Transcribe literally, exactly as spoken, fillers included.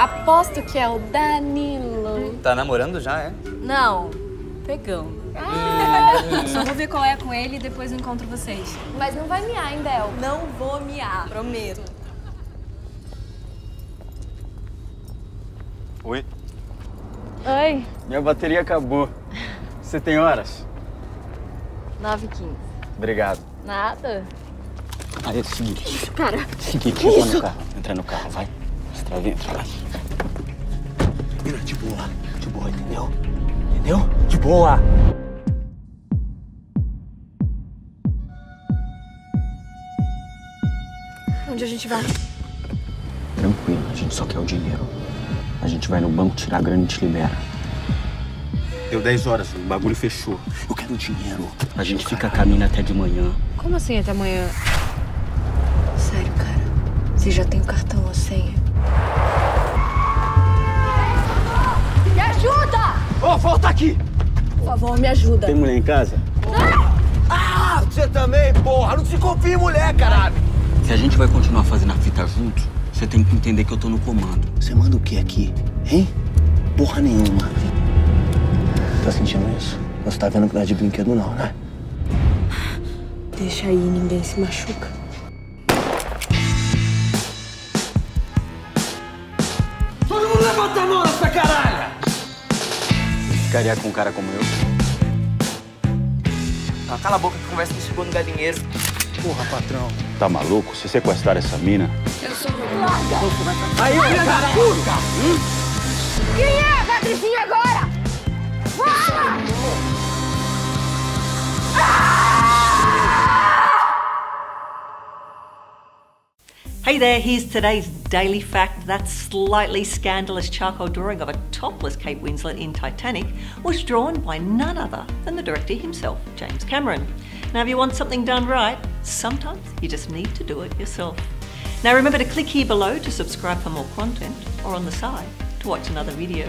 Aposto que é o Danilo. Tá namorando já, é? Não, pegão. Ah. Só vou ver qual é com ele e depois eu encontro vocês. Mas não vai miar, hein, Del? Não vou miar. Prometo. Oi. Oi. Minha bateria acabou. Você tem horas? nove e quinze. Obrigado. Nada. Aí é o seguinte. Que isso, cara? Seguinte, entra no carro. Entra no carro, vai. Entra, entra, vai. Menina, de boa. De boa, entendeu? Entendeu? De boa. Onde a gente vai? Tranquilo, a gente só quer o dinheiro. A gente vai no banco tirar a grana e te libera. Deu dez horas, o bagulho fechou. Eu quero o dinheiro. A gente fica a caminho até de manhã. Como assim até amanhã? Sério, cara. Você já tem o cartão, a senha. Me ajuda! Ô, oh, volta aqui! Por favor, me ajuda. Tem mulher em casa? Ah! Ah, você também, porra! Não se confia em mulher, caralho! Se a gente vai continuar fazendo a fita junto, você tem que entender que eu tô no comando. Você manda o que aqui, hein? Porra nenhuma. Tá sentindo isso? Você tá vendo que não é de brinquedo não, né? Deixa aí, ninguém se machuca. Todo mundo levanta a mão nessa caralha! Ficaria com um cara como eu? Ah, cala a boca que conversa que chegou no galinheiro. Porra, patrão. Tá maluco? Se sequestrar essa mina... Eu sou o... Larga! Aí, olha, caraca! Quem é, Patricinha, agora? Fala! Hey there, here's today's daily fact. That slightly scandalous charcoal drawing of a topless Kate Winslet in Titanic was drawn by none other than the director himself, James Cameron. Now, if you want something done right, sometimes you just need to do it yourself. Now, remember to click here below to subscribe for more content, or on the side to watch another video.